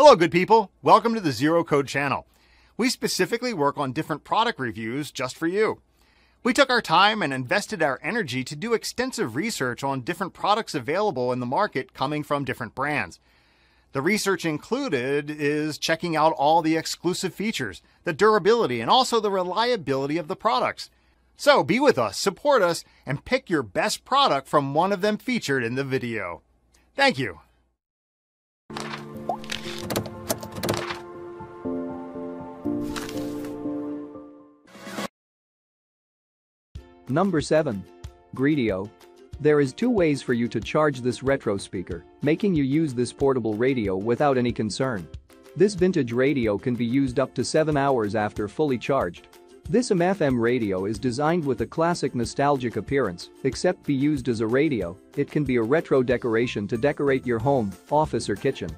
Hello, good people. Welcome to the Zero Code channel. We specifically work on different product reviews just for you. We took our time and invested our energy to do extensive research on different products available in the market coming from different brands. The research included is checking out all the exclusive features, the durability, and also the reliability of the products. So be with us, support us, and pick your best product from one of them featured in the video. Thank you. Number 7. Greadio. There is two ways for you to charge this retro speaker, making you use this portable radio without any concern. This vintage radio can be used up to 7 hours after fully charged. This MFM radio is designed with a classic nostalgic appearance, except be used as a radio, it can be a retro decoration to decorate your home, office or kitchen.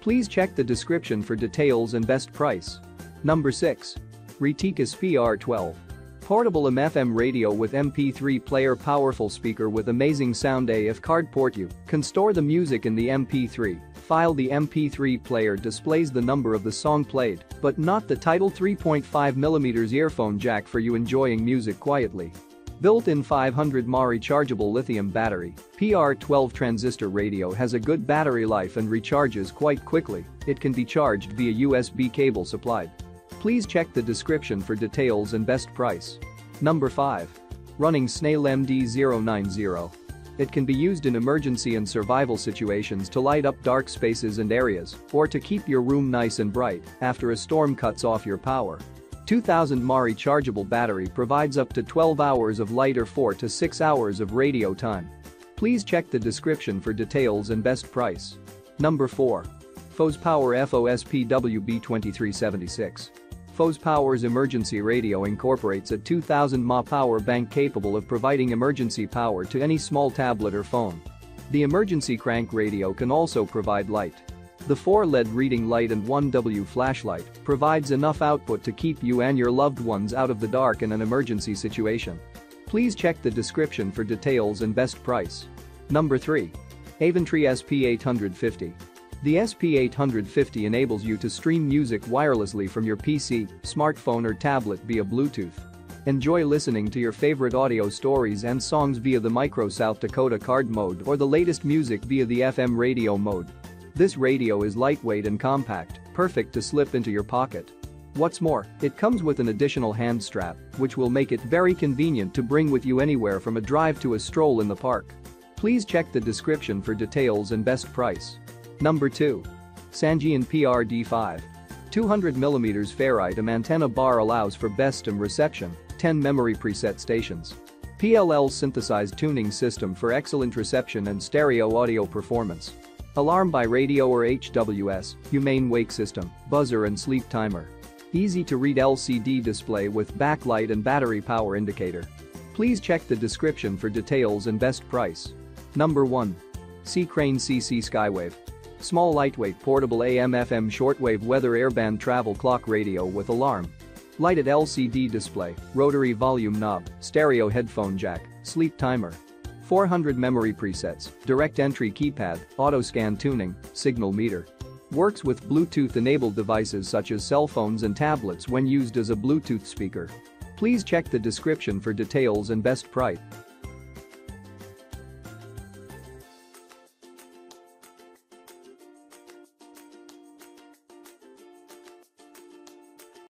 Please check the description for details and best price. Number 6. Reticus PR12. Portable MFM radio with MP3 player, powerful speaker with amazing sound. AF card port, you can store the music in the MP3 file. The MP3 player displays the number of the song played, but not the title. 3.5mm earphone jack for you enjoying music quietly. Built-in 500 mAh rechargeable lithium battery. PR12 transistor radio has a good battery life and recharges quite quickly. It can be charged via USB cable supplied. Please check the description for details and best price. Number 5. Running Snail MD090. It can be used in emergency and survival situations to light up dark spaces and areas, or to keep your room nice and bright after a storm cuts off your power. 2000 mAh rechargeable battery provides up to 12 hours of light or 4 to 6 hours of radio time. Please check the description for details and best price. Number 4. FosPower FOSPWB-2376. FosPower's emergency radio incorporates a 2000 mAh power bank capable of providing emergency power to any small tablet or phone. The emergency crank radio can also provide light. The 4 LED reading light and 1W flashlight provides enough output to keep you and your loved ones out of the dark in an emergency situation. Please check the description for details and best price. Number 3. Avantree SP850. The SP850 enables you to stream music wirelessly from your PC, smartphone or tablet via Bluetooth. Enjoy listening to your favorite audio stories and songs via the Micro South Dakota card mode or the latest music via the FM radio mode. This radio is lightweight and compact, perfect to slip into your pocket. What's more, it comes with an additional hand strap, which will make it very convenient to bring with you anywhere from a drive to a stroll in the park. Please check the description for details and best price. Number 2. Sangean PRD5. 200mm ferritum antenna bar allows for best reception, 10 memory preset stations. PLL synthesized tuning system for excellent reception and stereo audio performance. Alarm by radio or HWS, humane wake system, buzzer and sleep timer. Easy to read LCD display with backlight and battery power indicator. Please check the description for details and best price. Number 1. C-Crane CC Skywave. Small lightweight portable AM/FM shortwave weather airband travel clock radio with alarm. Lighted LCD display, rotary volume knob, stereo headphone jack, sleep timer. 400 memory presets, direct entry keypad, auto scan tuning, signal meter. Works with Bluetooth enabled devices such as cell phones and tablets when used as a Bluetooth speaker. Please check the description for details and best price.